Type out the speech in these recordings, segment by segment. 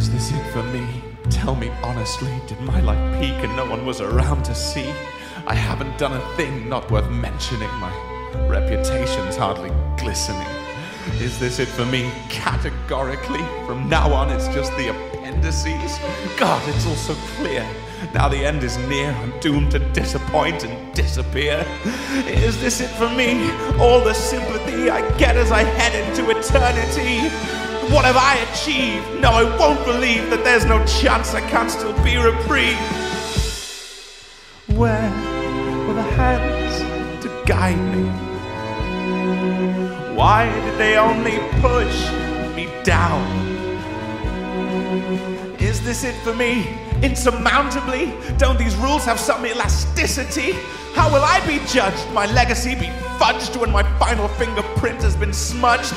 Is this it for me? Tell me honestly, did my life peak and no one was around to see? I haven't done a thing not worth mentioning. My reputation's hardly glistening. Is this it for me? Categorically, from now on it's just the appendices. God, it's all so clear. Now the end is near, I'm doomed to disappoint and disappear. Is this it for me? All the sympathy I get as I head into eternity. What have I achieved? No, I won't believe that there's no chance I can't still be reprieved. Where were the hands to guide me? Why did they only push me down? Is this it for me? Insurmountably? Don't these rules have some elasticity? How will I be judged? My legacy be fudged when my final fingerprint has been smudged?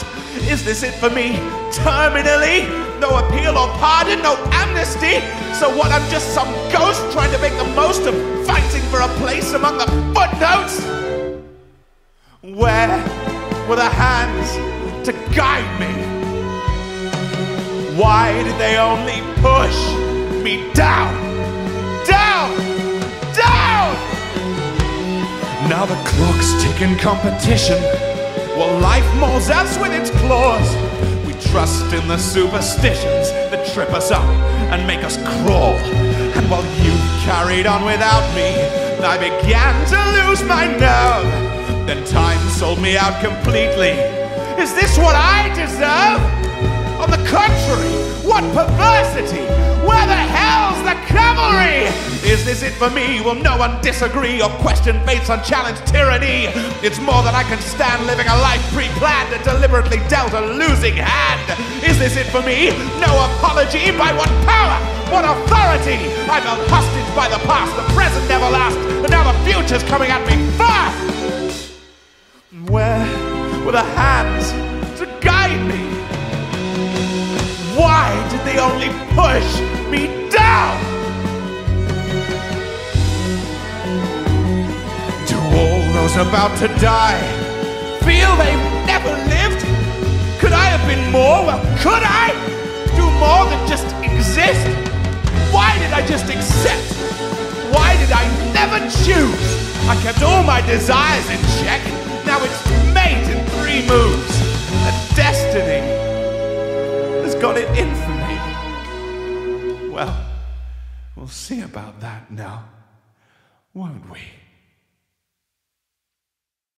Is this it for me? Terminally? No appeal or pardon, no amnesty? So what, I'm just some ghost trying to make the most of fighting for a place among the footnotes? Where were the hands to guide me? Why did they only push me down? Now the clock's ticking competition, while life mauls us with its claws. We trust in the superstitions that trip us up and make us crawl. And while you carried on without me, I began to lose my nerve. Then time sold me out completely. Is this what I deserve? On the contrary, what perversity! Where the hell's the cavalry? Is this it for me? Will no one disagree or question fate's unchallenged tyranny? It's more than I can stand, living a life pre-planned and deliberately dealt a losing hand. Is this it for me? No apology. By what power? What authority? I'm held hostage by the past, the present never lasts, and now the future's coming at me fast! Where were the hands to guide me? Why did they only push me down? Do all those about to die feel they've never lived? Could I have been more? Well, could I do more than just exist? Why did I just accept? Why did I never choose? I kept all my desires in check. Now it's mate in 3 moves. A destiny got it in for me. Well, we'll see about that now, won't we?